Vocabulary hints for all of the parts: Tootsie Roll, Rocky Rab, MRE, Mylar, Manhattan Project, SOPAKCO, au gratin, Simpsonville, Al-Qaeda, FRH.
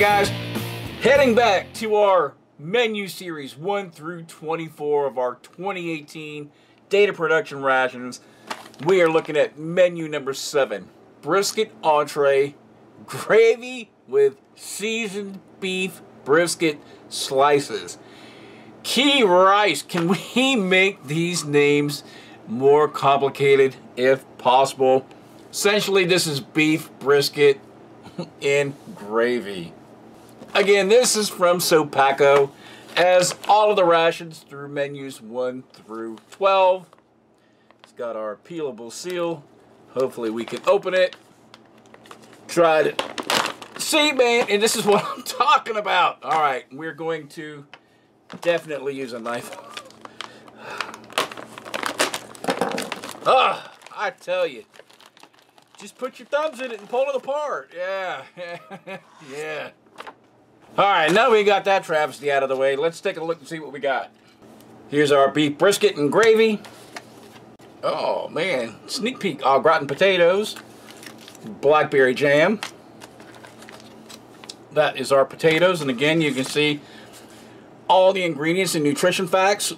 guys, heading back to our menu series 1 through 24 of our 2018 data production rations. We are looking at menu number 7, brisket entree, gravy with seasoned beef brisket slices. Key rice, can we make these names more complicated if possible? Essentially, this is beef brisket in gravy. Again, this is from SOPAKCO, as all of the rations through menus 1 through 12. It's got our peelable seal. Hopefully we can open it. Try to see, man, and this is what I'm talking about. All right, we're going to definitely use a knife. Ah, I tell you. Just put your thumbs in it and pull it apart. Yeah. Yeah. All right, now we got that travesty out of the way. Let's take a look and see what we got. Here's our beef brisket and gravy. Oh, man. Sneak peek. All gratin potatoes. Blackberry jam. That is our potatoes. And again, you can see all the ingredients and nutrition facts.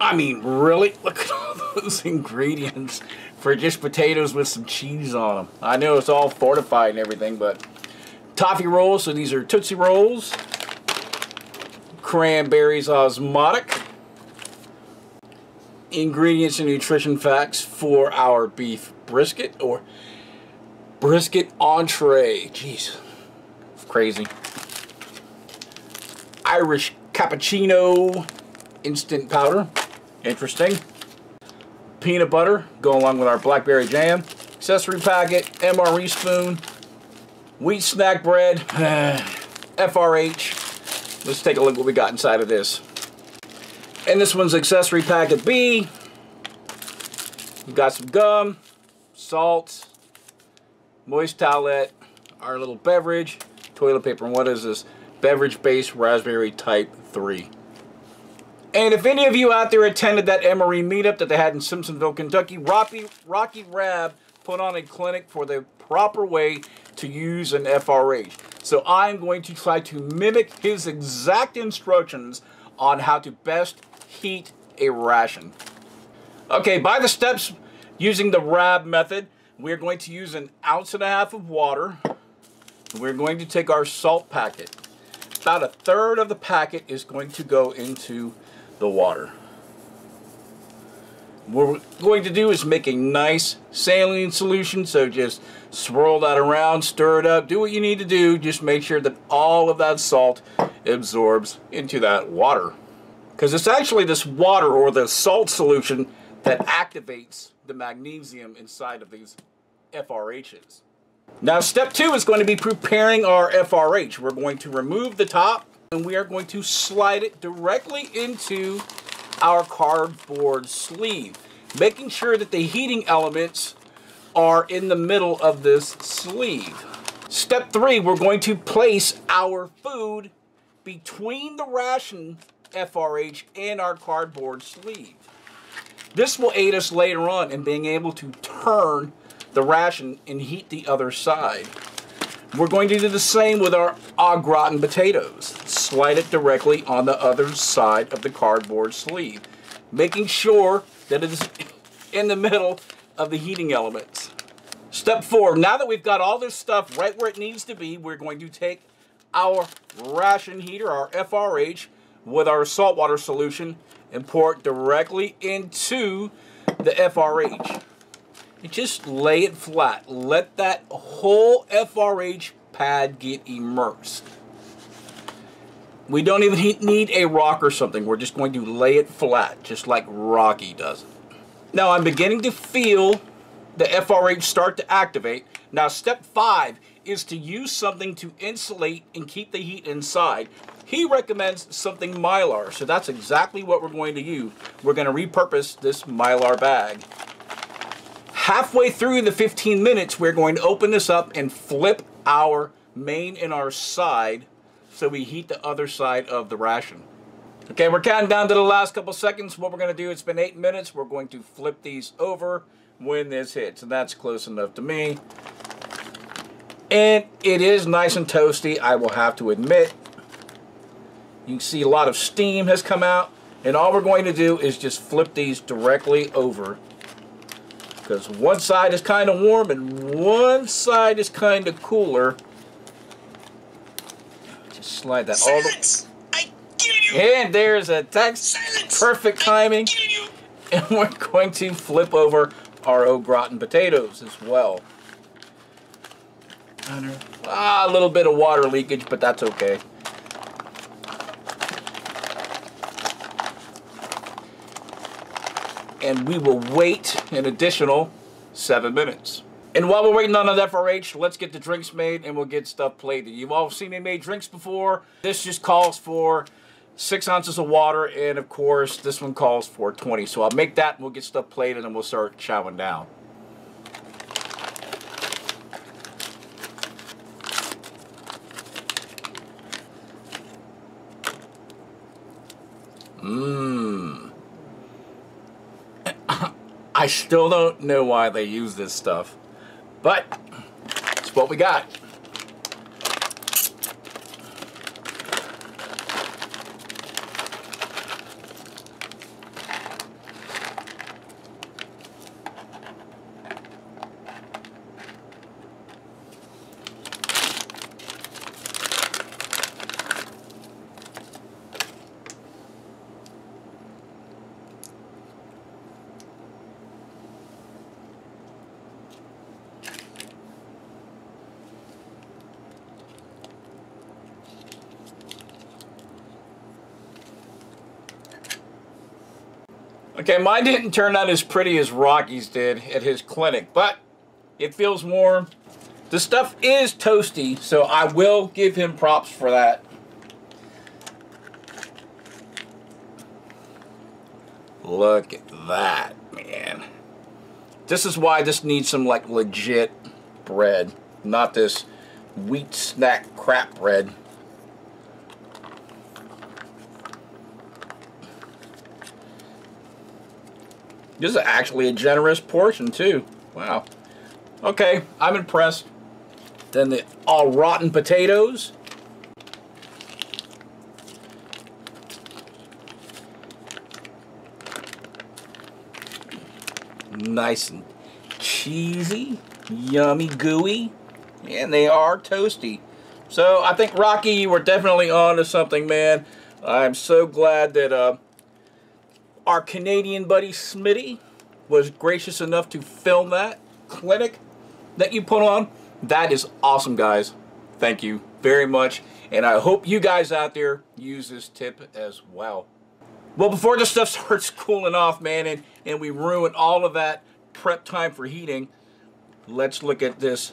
I mean, really? Look at all those ingredients for just potatoes with some cheese on them. I know it's all fortified and everything, but toffee rolls, so these are Tootsie Rolls. Cranberries osmotic. Ingredients and nutrition facts for our beef brisket or brisket entree. Jeez, it's crazy. Irish cappuccino instant powder. Interesting. Peanut butter, go along with our blackberry jam. Accessory packet, MRE spoon, wheat snack bread, FRH. Let's take a look what we got inside of this. And this one's accessory packet B. We've got some gum, salt, moist towelette, our little beverage, toilet paper, and what is this? Beverage-based raspberry type 3. And if any of you out there attended that MRE meetup that they had in Simpsonville, Kentucky, Rocky Rab put on a clinic for the proper way to use an FRH. So I'm going to try to mimic his exact instructions on how to best heat a ration. Okay, by the steps using the Rab method, we're going to use 1.5 ounces of water. We're going to take our salt packet. About 1/3 of the packet is going to go into the water. What we're going to do is make a nice saline solution, so just swirl that around, stir it up, do what you need to do, just make sure that all of that salt absorbs into that water. Because it's actually this water or the salt solution that activates the magnesium inside of these FRHs. Now step 2 is going to be preparing our FRH. We're going to remove the top and we are going to slide it directly into our cardboard sleeve, making sure that the heating elements are in the middle of this sleeve. Step 3, we're going to place our food between the ration FRH and our cardboard sleeve. This will aid us later on in being able to turn the ration and heat the other side. We're going to do the same with our au gratin potatoes. Slide it directly on the other side of the cardboard sleeve, making sure that it is in the middle of the heating elements. Step 4, now that we've got all this stuff right where it needs to be, we're going to take our ration heater, our FRH, with our saltwater solution and pour it directly into the FRH. And just lay it flat. Let that whole FRH pad get immersed. We don't even need a rock or something. We're just going to lay it flat, just like Rocky does it. Now I'm beginning to feel the FRH start to activate. Now step 5 is to use something to insulate and keep the heat inside. He recommends something Mylar, so that's exactly what we're going to use. We're going to repurpose this Mylar bag. Halfway through the 15 minutes, we're going to open this up and flip our main and our side so we heat the other side of the ration. Okay, we're counting down to the last couple seconds. What we're going to do, it's been 8 minutes. We're going to flip these over when this hits, and that's close enough to me. And it is nice and toasty, I will have to admit. You can see a lot of steam has come out. And all we're going to do is just flip these directly over, because one side is kind of warm and one side is kind of cooler. Just slide that Silence, all the way. I kill you. And there's a text. Silence, perfect timing. I kill you. And we're going to flip over our au gratin potatoes as well. A little bit of water leakage, but that's okay. And we will wait an additional 7 minutes. And while we're waiting on an FRH, let's get the drinks made and we'll get stuff plated. You've all seen me make drinks before. This just calls for 6 ounces of water, and of course this one calls for 20. So I'll make that and we'll get stuff plated and we'll start chowing down. I still don't know why they use this stuff, but it's what we got. Okay, mine didn't turn out as pretty as Rocky's did at his clinic, but it feels warm. The stuff is toasty, so I will give him props for that. Look at that, man. This is why this needs some, like, legit bread, not this wheat snack crap bread. This is actually a generous portion, too. Wow. Okay, I'm impressed. Then the all-rotten potatoes. Nice and cheesy, yummy, gooey, and they are toasty. So I think, Rocky, you were definitely on to something, man. I'm so glad that our Canadian buddy Smitty was gracious enough to film that clinic that you put on. That is awesome, guys. Thank you very much. And I hope you guys out there use this tip as well. Well, before this stuff starts cooling off, man, and we ruin all of that prep time for heating, let's look at this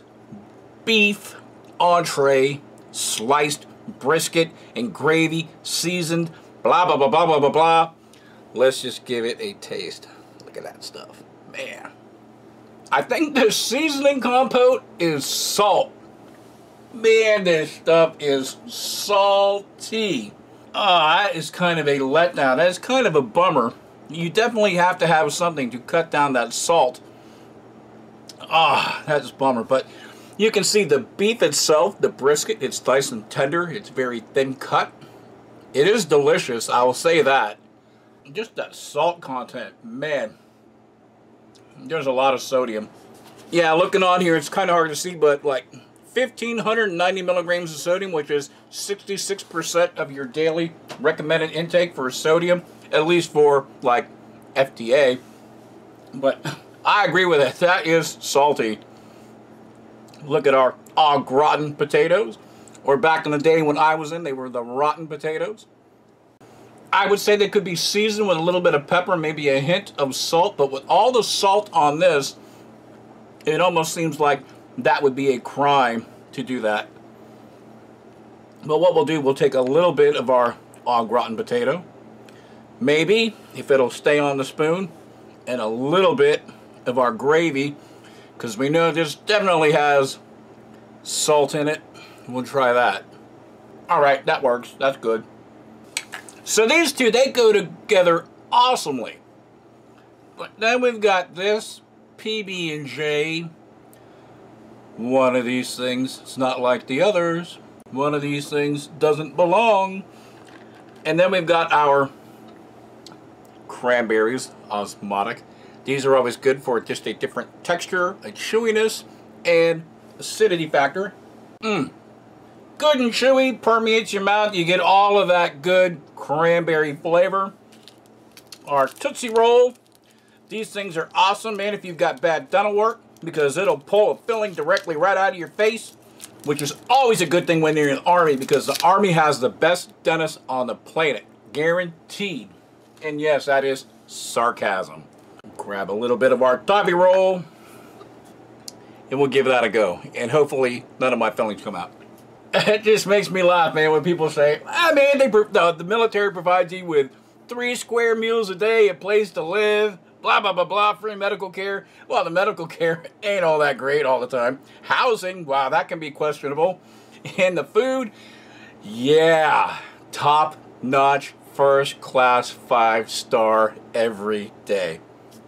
beef entree, sliced brisket and gravy, seasoned, blah, blah, blah, blah, blah, blah, blah. Let's just give it a taste. Look at that stuff. Man. I think this seasoning compote is salt. Man, this stuff is salty. That is kind of a letdown. That is kind of a bummer. You definitely have to have something to cut down that salt. That's a bummer. But you can see the beef itself, the brisket, it's nice and tender. It's very thin cut. It is delicious, I will say that. Just that salt content, man, there's a lot of sodium. Yeah, looking on here, it's kind of hard to see, but like 1,590 milligrams of sodium, which is 66% of your daily recommended intake for sodium, at least for like FDA. But I agree with it. That is salty. Look at our au gratin potatoes, or back in the day when I was in, they were the rotten potatoes. I would say they could be seasoned with a little bit of pepper, maybe a hint of salt, but with all the salt on this, it almost seems like that would be a crime to do that. But what we'll do, we'll take a little bit of our au gratin potato, maybe, if it'll stay on the spoon, and a little bit of our gravy, because we know this definitely has salt in it. We'll try that. All right, that works. That's good. So these two, they go together awesomely. But then we've got this PB&J One of these things is not like the others. One of these things doesn't belong. And then we've got our cranberries, osmotic. These are always good for just a different texture, a chewiness, and acidity factor. Good and chewy, permeates your mouth. You get all of that good cranberry flavor. Our Tootsie Roll. These things are awesome, man, if you've got bad dental work, because it'll pull a filling directly right out of your face, which is always a good thing when you're in the Army, because the Army has the best dentists on the planet, guaranteed. And yes, that is sarcasm. Grab a little bit of our Toffee Roll, and we'll give that a go. And hopefully none of my fillings come out. It just makes me laugh, man, when people say, ah, man, the military provides you with 3 square meals a day, a place to live, blah, blah, blah, blah, free medical care. Well, the medical care ain't all that great all the time. Housing, wow, that can be questionable. And the food, yeah, top-notch, first-class, 5-star every day.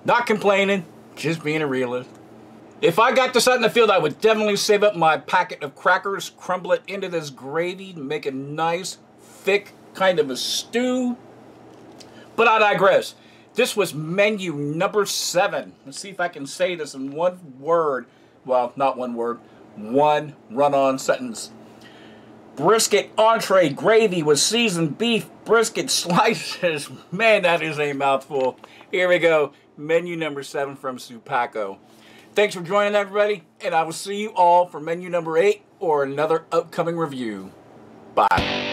Not complaining, just being a realist. If I got this out in the field, I would definitely save up my packet of crackers, crumble it into this gravy, make a nice, thick kind of a stew. But I digress. This was menu number 7. Let's see if I can say this in one word. Well, not one word. One run-on sentence. Brisket entree gravy with seasoned beef brisket slices. Man, that is a mouthful. Here we go. Menu number 7 from SOPAKCO. Thanks for joining, everybody, and I will see you all for menu number 8 or another upcoming review. Bye.